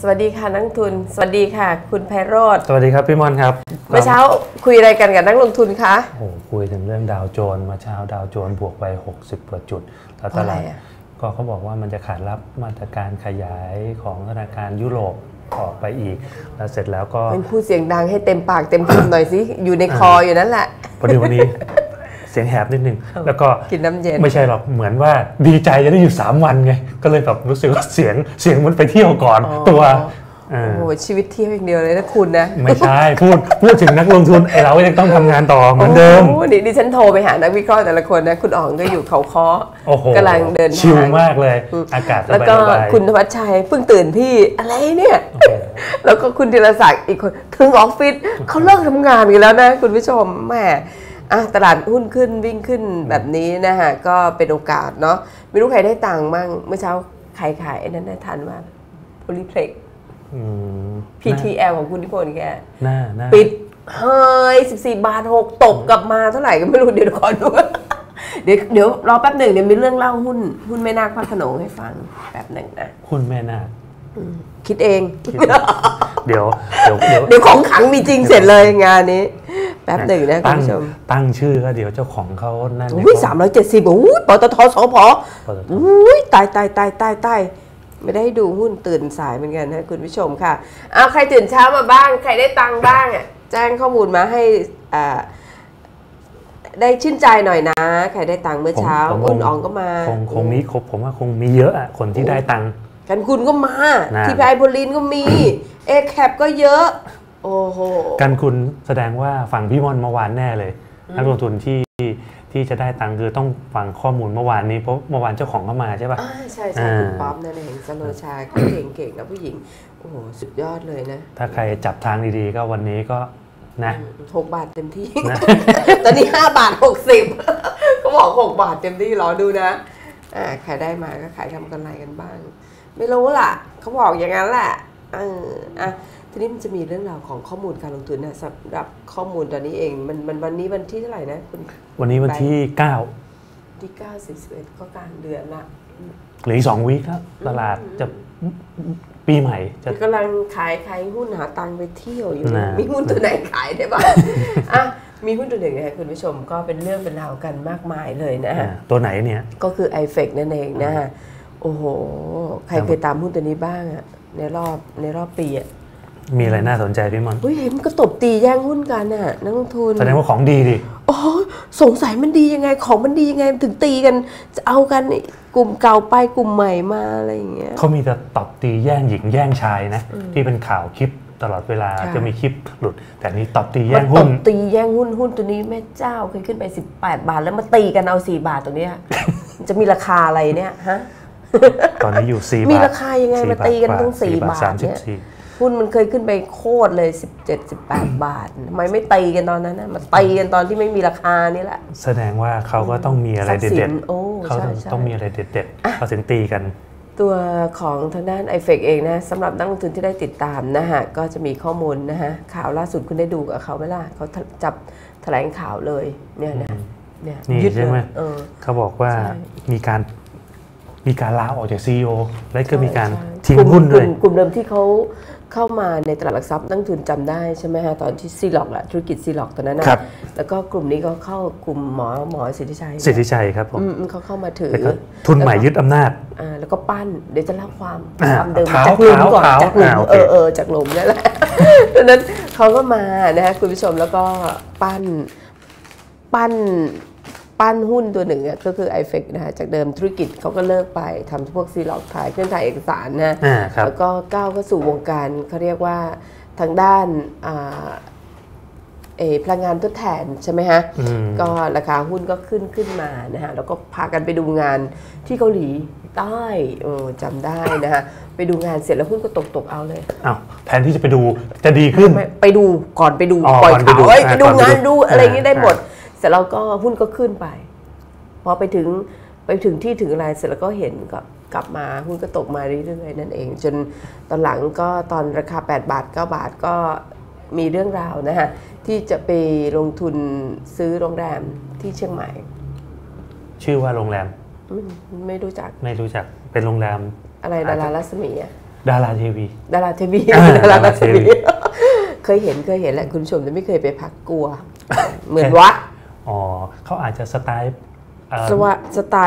สวัสดีค่ะนักลงทุนสวัสดีค่ะคุณไพโรจน์สวัสดีครับพี่มอนครับเมื่อเช้าคุยอะไรกันกับนักลงทุนคะโอ้คุยถึงเรื่องดาวโจนส์เมื่อเช้าดาวโจนส์บวกไป60กว่าจุดแล้วตลาดก็เขาบอกว่ามันจะขาดรับมาตรการขยายของธนาคารยุโรปออกไปอีกแล้วเสร็จแล้วก็เป็นพูดเสียงดังให้เต็มปากเต็มคำหน่อยสิอยู่ในคออยู่นั่นแหละพอดีวันนี้เสียงแหบนิดนึงแล้วก็กินน้ำเย็นไม่ใช่หรอกเหมือนว่าดีใจจะได้อยู่3วันไงก็เลยแบบรู้สึกว่าเสียงมันไปเที่ยวก่อนตัวโอ้โหชีวิตเที่ยวอย่างเดียวเลยนะคุณนะไม่ใช่พูดถึงนักลงทุนไอเรายังต้องทำงานต่อเหมือนเดิมดิฉันโทรไปหานักวิเคราะห์แต่ละคนนะคุณอ๋องก็อยู่เขาค้อกำลังเดินชิลมากเลยอากาศแล้วก็คุณธวัชชัยเพิ่งตื่นพี่อะไรเนี่ยแล้วก็คุณธีรศักดิ์อีกคนถึงออฟฟิศเขาเลิกทำงานกันแล้วนะคุณผู้ชมแหมตลาดหุ้นขึ้นวิ่งขึ้นแบบนี้นะฮะก็เป็นโอกาสเนาะไม่รู้ใครได้ตังค์บ้างเมื่อเช้าขายนั้นได้ทันว่าโพลีเพล็กซ์ PTL ของคุณนิพนธ์แกปิดเฮ้ย14.6 บาทตกกลับมาเท่าไหร่ก็ไม่รู้เดี๋ยวขอดูเดี๋ยวรอแป๊บหนึ่งเดี๋ยวมีเรื่องเล่าหุ้นแม่นาคพระโขนงให้ฟังแป๊บหนึ่งนะหุ้นแม่นาคคิดเองเดี๋ยวของขังมีจริงเสร็จเลยงานนี้แป๊บหนึ่งนะคุณผู้ชมตั้งชื่อก็เดี๋ยวเจ้าของเขานั่นอุ้ย370อุ้ยปตทสพอุ้ยตายไม่ได้ดูหุ้นตื่นสายเหมือนกันนะคุณผู้ชมค่ะเอาใครตื่นเช้ามาบ้างใครได้ตังค์บ้างอ่ะแจ้งข้อมูลมาให้ได้ชื่นใจหน่อยนะใครได้ตังค์เมื่อเช้าอุ่นอ่องก็มาคงมีครบผมว่าคงมีเยอะอ่ะคนที่ได้ตังค์กันคุณก็มาทีพีไอโพลินก็มีเอแคปก็เยอะโอ้โหกันคุณแสดงว่าฝั่งพี่มอนเมื่อวานแน่เลยนักลงทุนที่จะได้ตังค์คือต้องฟังข้อมูลเมื่อวานนี้เพราะเมื่อวานเจ้าของเข้ามาใช่ป่ะใช่คุณป๊อปนั่นเองสโลชาเขาเก่งนะผู้หญิงโอ้โหสุดยอดเลยนะถ้าใครจับทางดีๆก็วันนี้ก็นะ6 บาทเต็มที่ตอนนี้5.60 บาทก็บอก6 บาทเต็มที่รอดูนะใครได้มาก็ขายทำกำไรกันบ้างไม่รู้ล่ะเขาบอกอย่างนั้นแหละทีนี้มันจะมีเรื่องราวของข้อมูลการลงทุนนะสำหรับข้อมูลตอนนี้เองมันวันนี้วันที่เท่าไหร่นะคุณวันนี้วันที่941ก็กลางเดือนละเหลืออีก2 วีคครับตลาดจะปีใหม่จะกำลังขายหุ้นหาตังไปเที่ยวอยู่มีหุ้นตัวไหนขายได้บ้างมีหุ้นตัวหนึ่งนะคุณผู้ชมก็เป็นเรื่องเป็นราวกันมากมายเลยนะตัวไหนเนี่ยก็คือ IFEX นั่นเองนะโอ้โหใครเคยตามหุ้นตัวนี้บ้างอะในรอบปีอะมีอะไรน่าสนใจพี่มอนเห็นมันก็ตบตีแย่งหุ้นกันน่ะนักลงทุนแสดงว่าของดีดิโอ้สงสัยมันดียังไงของมันดียังไงถึงตีกันจะเอากันกลุ่มเก่าไปกลุ่มใหม่มาอะไรอย่างเงี้ยเขามีแต่ตบตีแย่งหญิงแย่งชายนะที่เป็นข่าวคลิปตลอดเวลาจะมีคลิปหลุดแต่นี้ตบตีแย่งหุ้นตบตีแย่งหุ้นตัวนี้แม่เจ้าเคยขึ้นไป18 บาทแล้วมาตีกันเอา4 บาทตรงเนี้ยจะมีราคาอะไรเนี่ยฮะตอนนี้อยู่4 บาทมีราคายังไงมาตีกันตั้ง4 บาทเนี่ยหุ้นมันเคยขึ้นไปโคตรเลย17-18 บาททำไมไม่ตีกันตอนนั้นนะมาตีกันตอนที่ไม่มีราคานี่แหละแสดงว่าเขาก็ต้องมีอะไรเด็ดๆเขาต้องมีอะไรเด็ดๆเขาถึงตีกันตัวของทางด้าน IFEX เองนะสำหรับนักลงทุนที่ได้ติดตามนะฮะก็จะมีข้อมูลนะฮะข่าวล่าสุดคุณได้ดูกับเขาไหมล่ะเขาจับแถลงข่าวเลยเนี่ยนะนี่ใช่ไหมเขาบอกว่ามีการลาออกจากซีอีโอและก็มีการทิ้งหุ้นด้วยกลุ่มเดิมที่เขาเข้ามาในตลาดหลักทรัพย์นักทุนจำได้ใช่ไหมฮะตอนที่ซีล็อกแหละธุรกิจซีล็อกตอนนั้นนะแล้วก็กลุ่มนี้ก็เข้ากลุ่มหมอสิทธิชัยครับผมเขาเข้ามาถือทุนใหม่ยึดอำนาจแล้วก็ปั้นเดี๋ยวจะเล่าความเดิมจากหลุมก่อนจากหลุมจากหลุมนั่นแหละดังนั้นเขาก็มานะฮะคุณผู้ชมแล้วก็ปั้นหุ้นตัวหนึ่งก็คือ IFEX นะคะจากเดิมธุรกิจเขาก็เลิกไปทำพวกซีล็อกถ่ายเครื่องถ่ายเอกสารนะแล้วก็ก้าวเข้าสู่วงการเขาเรียกว่าทางด้านพลังงานทดแทนใช่ไหมฮะก็ราคาหุ้นก็ขึ้นมานะฮะแล้วก็พากันไปดูงานที่เกาหลีใต้จำได้นะฮะไปดูงานเสร็จแล้วหุ้นก็ตกเอาเลยอ้าวแทนที่จะไปดูจะดีขึ้นไปดูก่อนไปดูปล่อยข่าวไปดูงานดูอะไรอย่างนี้ได้หมดเสร็จแล้วก็หุ้นก็ขึ้นไปพอไปถึงที่ถึงอะไรเสร็จแล้วก็เห็นก็กลับมาหุ้นก็ตกมาเรื่อยๆนั่นเองจนตอนหลังก็ตอนราคา8 บาท9 บาทก็มีเรื่องราวนะฮะที่จะไปลงทุนซื้อโรงแรมที่เชียงใหม่ชื่อว่าโรงแรมไม่รู้จักเป็นโรงแรมอะไรดารารัศมี ดาราทีวีเคยเห็นแหละคุณชมจะไม่เคยไปพักกลัวเหมือนวัดอ๋อเขาอาจจะสไต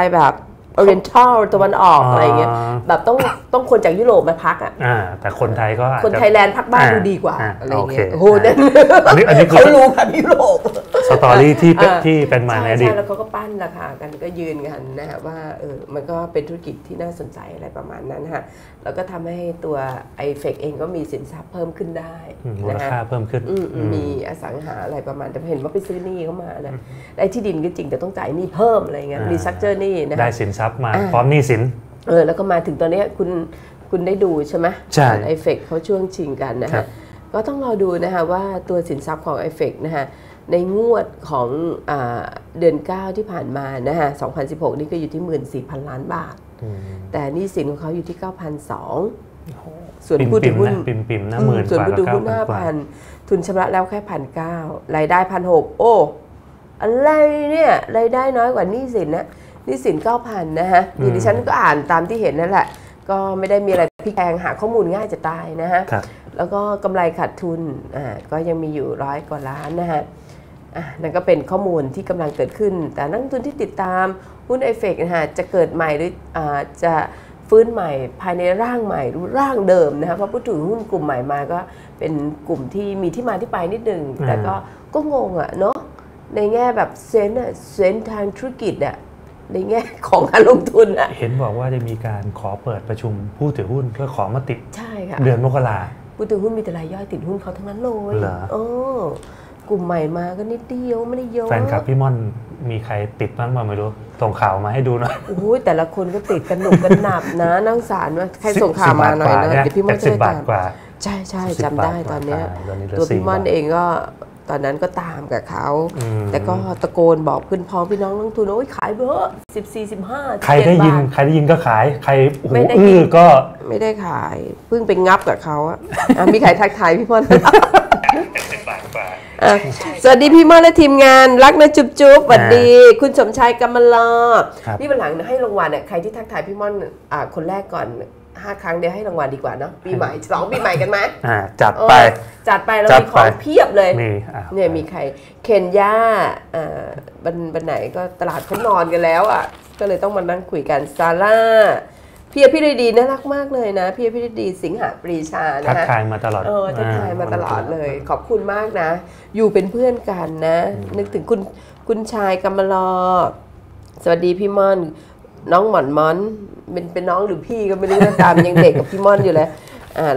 ล์แบบออเรียนทัลตะวันออกอะไรเงี้ยแบบต้องคนจากยุโรปมาพักอ่ะแต่คนไทยก็คนไทยแลนด์พักบ้านดูดีกว่าอะไรเงี้ยโอ้โหนั่นเขารู้แบบยุโรปสตอรี่ที่เป็นมาในอดีตแล้วเขาก็ปั้นราคากันก็ยืนกันนะฮะว่ามันก็เป็นธุรกิจที่น่าสนใจอะไรประมาณนั้นฮะแล้วก็ทำให้ตัวไอเฟกเองก็มีสินทรัพย์เพิ่มขึ้นได้ราคาเพิ่มขึ้นมีอสังหาอะไรประมาณแต่เห็นว่าไปซื้อหนี้เข้ามานะไอที่ดินก็จริงแต่ต้องจ่ายหนี้เพิ่มอะไรเงี้ยรีสตรัคเจอร์หนี้นะได้สินทรัพย์มาพร้อมหนี้สินแล้วก็มาถึงตอนนี้คุณได้ดูใช่ไหมใช่ไอเฟกเขาช่วงชิงกันนะฮะก็ต้องรอดูนะคะว่าตัวสินทรัพย์ของไอเฟกนะฮะในงวดของเดือน9ที่ผ่านมานะฮะ2016นี่ก็อยู่ที่ 14,000 ล้านบาทแต่นี่สินของเขาอยู่ที่ 9,200 ส่วนผู้ถือหุ้นปิ่มๆนะ10,000 ส่วนผู้ถือหุ้น 5,000 ทุนชำระแล้วแค่ 1,900 รายได้ 1,600 โอ้อะไรเนี่ยรายได้น้อยกว่านี่สินนะนี่สิน 9,000 นะฮะดิฉันก็อ่านตามที่เห็นนั่นแหละก็ไม่ได้มีอะไรพลิกแพลงหาข้อมูลง่ายจะตายนะฮะแล้วก็กำไรขาดทุนก็ยังมีอยู่100 กว่าล้านนะฮะนั่นก็เป็นข้อมูลที่กำลังเกิดขึ้นแต่นักลงทุนที่ติดตามหุ้นไอเฟกนะฮะจะเกิดใหม่หรือจะฟื้นใหม่ภายในร่างใหม่หรือร่างเดิมนะคะเพราะพูดถึงหุ้นกลุ่มใหม่มาก็เป็นกลุ่มที่มีที่มาที่ไปนิดนึงแต่ก็งงอ่ะเนาะในแง่แบบเซนทางธุรกิจอ่ะในแง่ของการลงทุนอ่ะเห็นบอกว่าจะมีการขอเปิดประชุมผู้ถือหุ้นเพื่อขอมติใช่ค่ะเดือนมกราผู้ถือหุ้นมีแต่รายย่อยติดหุ้นเขาทั้งนั้นเลยโอ้กลุ่มใหม่มาก็นิดเดียวไม่ได้เยอะแฟนคลับพี่ม่อนมีใครติดบ้างมาไม่รู้ส่งข่าวมาให้ดูหน่อยโอ้ยแต่ละคนก็ติดกันหนุกกันหนับนะนั่งสารว่าใครส่งข่าวมาหน่อยนะเดี๋ยวพี่ม่อนจะตามใช่ใช่จำได้ตอนนี้ตัวพี่ม่อนเองก็ตอนนั้นก็ตามกับเขาแต่ก็ตะโกนบอกเพื่อนพ้องพี่น้องลงทุนโอ้ยขายเบอร์14-15ใครได้ยินก็ขายใครไม่ได้ยินก็ไม่ได้ขายเพิ่งไปงับกับเขาอ่ะมีใครทักทายพี่ม่อนสวัสดีพี่ม่อนและทีมงานรักนะจุ๊บจุ๊บสวัสดีคุณสมชายกำมะลอนี่วันหลังให้รางวัลเนี่ยใครที่ทักทายพี่ม่อนคนแรกก่อน5 ครั้งเดี๋ยวให้รางวัลดีกว่าเนาะปีใหม่2 ปีใหม่กันไหมจัดไปเรามีของเพียบเลยเนี่ยมีใครเคนย่าบันไหนก็ตลาดเขานอนกันแล้วอ่ะก็เลยต้องมานั่งคุยกันซาร่าพี่ฤดีน่ารักมากเลยนะพี่ฤดีสิงหปรีชานะฮะทักทายมาตลอดเลยขอบคุณมากนะอยู่เป็นเพื่อนกันนะนึกถึงคุณชายกำมะลอสวัสดีพี่ม่อนน้องหมอนเป็นน้องหรือพี่ก็ไม่รู้นะตามยังเด็กกับพี่ม่อนอยู่เลย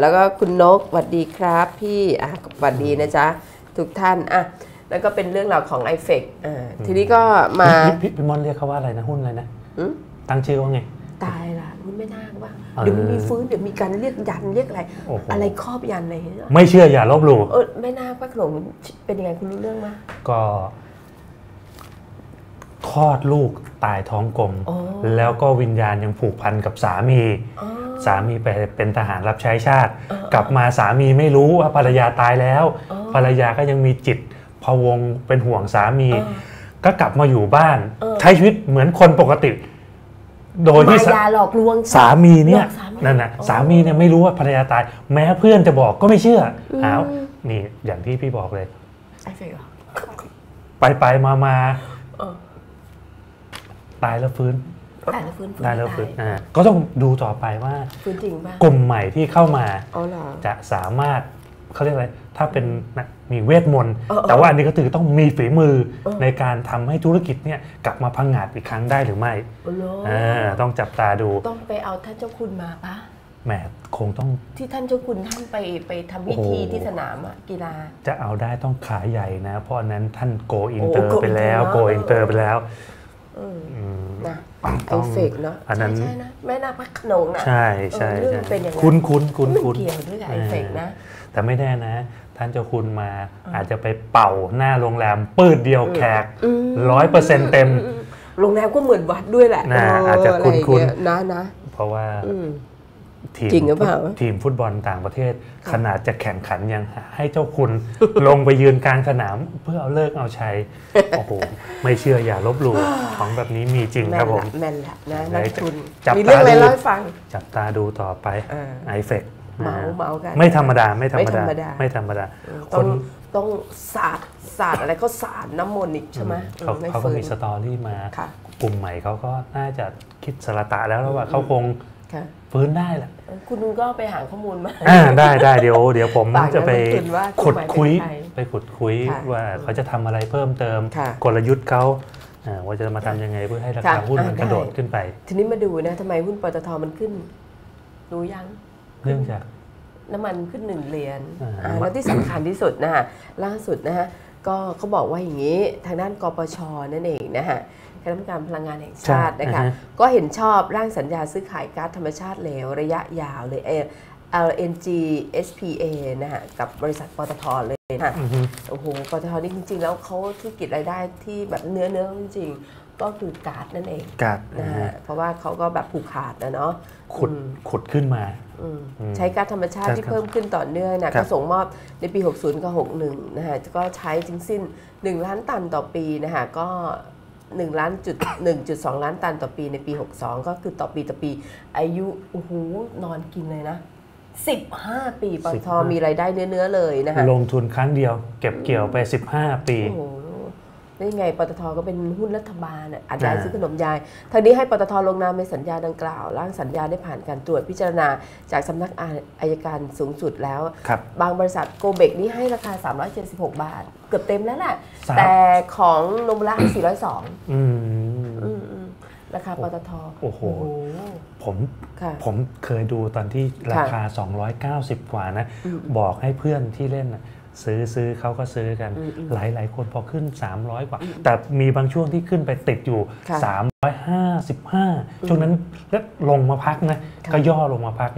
แล้วก็คุณนกสวัสดีครับพี่สวัสดีนะจ๊ะทุกท่านแล้วก็เป็นเรื่องราวของไอเฟกทีนี้ก็มาพี่ม่อนเรียกเขาว่าอะไรนะหุ้นอะไรนะตั้งชื่อว่าไงตายละมันไม่น่าว่าเดี๋ยวมันมีฟื้นเดี๋ยวมีการเรียกยันเรียกอะไรครอบยันอะไรไม่เชื่ออย่าลบหลู่ไม่น่าว่าหลงเป็นยังไงคุณรู้เรื่องมั้ยก็คลอดลูกตายท้องกลมแล้วก็วิญญาณยังผูกพันกับสามีไปเป็นทหารรับใช้ชาติกลับมาสามีไม่รู้ว่าภรรยาตายแล้วภรรยาก็ยังมีจิตพะวงเป็นห่วงสามีก็กลับมาอยู่บ้านใช้ชีวิตเหมือนคนปกติโดยที่สามีเนี่ยนั่นน่ะสามีเนี่ยไม่รู้ว่าภรรยาตายแม้เพื่อนจะบอกก็ไม่เชื่ออ้าวนี่อย่างที่พี่บอกเลยไปมาตายแล้วฟื้นก็ต้องดูต่อไปว่ากลุ่มใหม่ที่เข้ามาจะสามารถเขาเรียกอะไรถ้าเป็นมีเวทมนต์แต่ว่าอันนี้ก็ถือต้องมีฝีมือในการทำให้ธุรกิจเนี่ยกลับมาพังงาดอีกครั้งได้หรือไม่ต้องจับตาดูต้องไปเอาท่านเจ้าคุณมาปะแหมคงต้องที่ท่านเจ้าคุณท่านไปทำพิธีที่สนามกีฬาจะเอาได้ต้องขาใหญ่นะเพราะนั้นท่านโกอินเตอร์ไปแล้วนะไอเฟกเนาะใช่นะแม่นาคพระโขนงนะใช่เรื่องเป็นอย่างนั้นคุ้นเกี่ยวด้วยไอเฟกนะแต่ไม่แน่นะท่านเจ้าคุณมาอาจจะไปเป่าหน้าโรงแรมปืดเดียวแขก 100% เต็มโรงแรมก็เหมือนวัดด้วยแหละอาจจะคุ้นๆนะเพราะว่า ทีมฟุตบอลต่างประเทศขนาดจะแข่งขันยังให้เจ้าคุณลงไปยืนกลางสนามเพื่อเอาเลิกเอาชัยโอ้โหไม่เชื่ออย่าลบหลู่ของแบบนี้มีจริงครับผมแม่นแหละนะนักทุนมีเรื่องอะไรเล่าให้ฟังจับตาดูต่อไปไอเฟกเมากันไม่ธรรมดาไม่ธรรมดาต้องศาสตร์อะไรก็ศาสตร์น้ำมนต์อีกใช่ไหมเขาก็มีสตอรี่มากลุ่มใหม่เขาก็น่าจะคิดสระตะแล้วว่าเขาคงฟื้นได้แหละคุณก็ไปหาข้อมูลมาได้เดี๋ยวผมจะไปขุดคุยว่าเขาจะทำอะไรเพิ่มเติมกลยุทธ์เขาว่าจะมาทำยังไงเพื่อให้ราคาหุ้นมันกระโดดขึ้นไปทีนี้มาดูนะทำไมหุ้นปตทมันขึ้นรู้ยังเรื่องจากน้ำมันขึ้น1 เหรียญแล้วที่สำคัญที่สุดนะฮะล่าสุดนะฮะก็เขาบอกว่าอย่างนี้ทางด้านกปช.นั่นเองนะฮะคณะกรรมการพลังงานแห่งชาตินะคะก็เห็นชอบร่างสัญญาซื้อขายก๊าซธรรมชาติเหลวระยะยาวเลย LNG SPA นะฮะกับบริษัทปตท.เลยนะโอ้โหปตท.นี่จริงๆแล้วเขาธุรกิจรายได้ที่แบบเนื้อจริงก็คือก๊าซนั่นเองก๊าซนะฮะเพราะว่าเขาก็แบบผูกขาดนะเนาะขุดขึ้นมาใช้ก๊าซธรรมชาติที่เพิ่มขึ้นต่อเนื่องนะก็ส่งมอบในปี60กับ61นะฮะก็ใช้ถึงสิ้น1 ล้านตันต่อปีนะฮะก็1.2 ล้านตันต่อปีในปี62ก็คือต่อปีอายุโอ้โหนอนกินเลยนะ15 ปีปตท.มีรายได้เนื้อเลยนะฮะลงทุนครั้งเดียวเก็บเกี่ยวไป15 ปีได้ไงปตท.ก็เป็นหุ้นรัฐบาลอัดยายซื้อขนมยายทางนี้ให้ปตท.ลงนามในสัญญาดังกล่าวร่างสัญญาได้ผ่านการตรวจพิจารณาจากสำนักอายการสูงสุดแล้ว บางบริษัทโกเบกนี่ให้ราคา376 บาทเกือบเต็มแล้วแหละแต่ของโนบุระ 402ราคาปตท.โอ้โหผมเคยดูตอนที่ราคา290กว่านะบอกให้เพื่อนที่เล่นซื้อเขาก็ซื้อกันหลายคนพอขึ้น300กว่าแต่มีบางช่วงที่ขึ้นไปติดอยู่355ช่วงนั้นแล้วลงมาพักนะก็ย่อลงมาพัก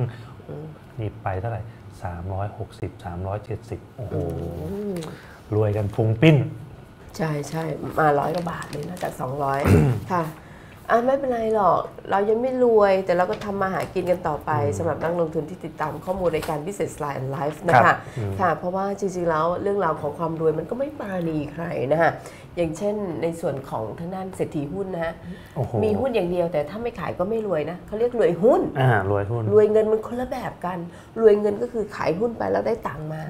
นี่ไปเท่าไหร่360 370โอ้โหรวยกันพุงปิ้นใช่มา100 กว่าบาทเลยนะจาก200 ค่ะไม่เป็นไรหรอกเรายังไม่รวยแต่เราก็ทำมาหากินกันต่อไปสำหรับนักลงทุนที่ติดตามข้อมูลรายการ Business Line Live นะคะค่ะเพราะว่าจริงๆแล้วเรื่องราวของความรวยมันก็ไม่ปราณีใครนะฮะอย่างเช่นในส่วนของทางด้านเศรษฐีหุ้นนะฮะมีหุ้นอย่างเดียวแต่ถ้าไม่ขายก็ไม่รวยนะเขาเรียกรวยหุ้นรวยเงินมันคนละแบบกันรวยเงินก็คือขายหุ้นไปแล้วได้ตังค์มา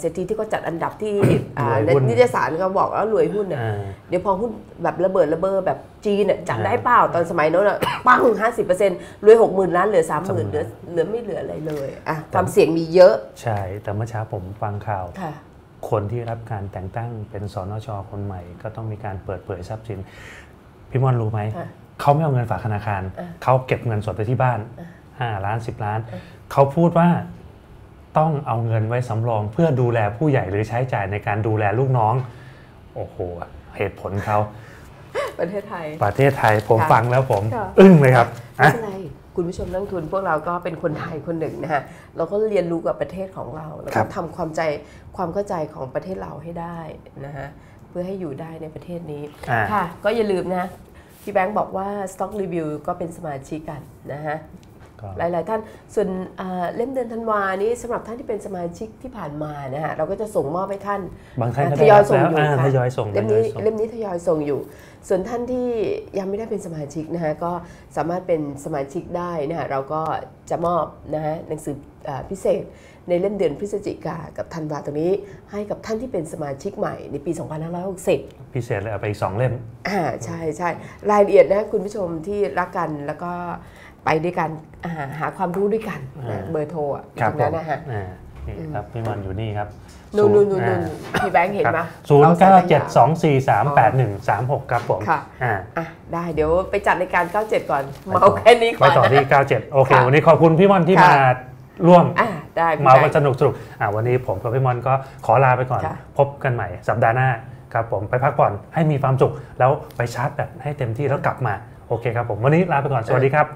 เศรษฐีที่ก็จัดอันดับที่นิตยสารก็บอกว่ารวยหุ้นเนี่ยเดี๋ยวพอหุ้นแบบระเบิดแบบจีนเนี่ยจัดได้เปล่าตอนสมัยโน้นปั้ง 50% รวย 60,000 ล้านเหลือ 30,000 เหลือไม่เหลืออะไรเลยอ่ะความเสี่ยงมีเยอะใช่แต่เมื่อเช้าผมฟังข่าวคนที่รับการแต่งตั้งเป็นสนช.คนใหม่ก็ต้องมีการเปิดเผยทรัพย์สินพี่มอนรู้ไหมเขาไม่เอาเงินฝากธนาคารเขาเก็บเงินสดไปที่บ้าน5 ล้าน 10 ล้านเขาพูดว่าต้องเอาเงินไว้สำรองเพื่อดูแลผู้ใหญ่หรือใช้จ่ายในการดูแลลูกน้องโอ้โหเหตุผลเขาประเทศไทยผมฟังแล้วผมอึ้งเลยครับไม่เป็นไรคุณผู้ชมนักทุนพวกเราก็เป็นคนไทยคนหนึ่งนะฮะเราก็เรียนรู้กับประเทศของเราแล้วก็ทำความเข้าใจของประเทศเราให้ได้นะฮะเพื่อให้อยู่ได้ในประเทศนี้ค่ะก็อย่าลืมนะพี่แบงค์บอกว่า Stock Review ก็เป็นสมาชิกกันนะฮะหลายๆท่านส่วนเล่มเดือนธันวานี้สำหรับท่านที่เป็นสมาชิกที่ผ่านมานะฮะเราก็จะส่งมอบให้ท่านทยอยส่งอยู่ค่ะเล่มนี้ทยอยส่งอยู่ส่วนท่านที่ยังไม่ได้เป็นสมาชิกนะฮะก็สามารถเป็นสมาชิกได้นะฮะเราก็จะมอบนะฮะหนังสือพิเศษในเล่มเดือนพฤศจิกากับธันวาตรงนี้ให้กับท่านที่เป็นสมาชิกใหม่ในปี 2560 พิเศษเลยเอาไปอีก2 เล่มใช่รายละเอียดนะคุณผู้ชมที่รักกันแล้วก็ไปด้วยกันหาความรู้ด้วยกันเบอร์โทรตรงนั้นนะฮะนี่ครับพี่มอนอยู่นี่ครับนู่นพี่แบงค์เห็นไหม0972438136ครับผมได้เดี๋ยวไปจัดในการ97ก่อนเมาแค่นี้ก่อนไปต่อที่97โอเควันนี้ขอบคุณพี่มอนที่มาร่วมเมากันสนุกวันนี้ผมกับพี่มอนก็ขอลาไปก่อนพบกันใหม่สัปดาห์หน้าครับผมไปพักผ่อนให้มีความสุขแล้วไปชาร์จแบตให้เต็มที่แล้วกลับมาโอเคครับผมวันนี้ลาไปก่อนสวัสดีครับ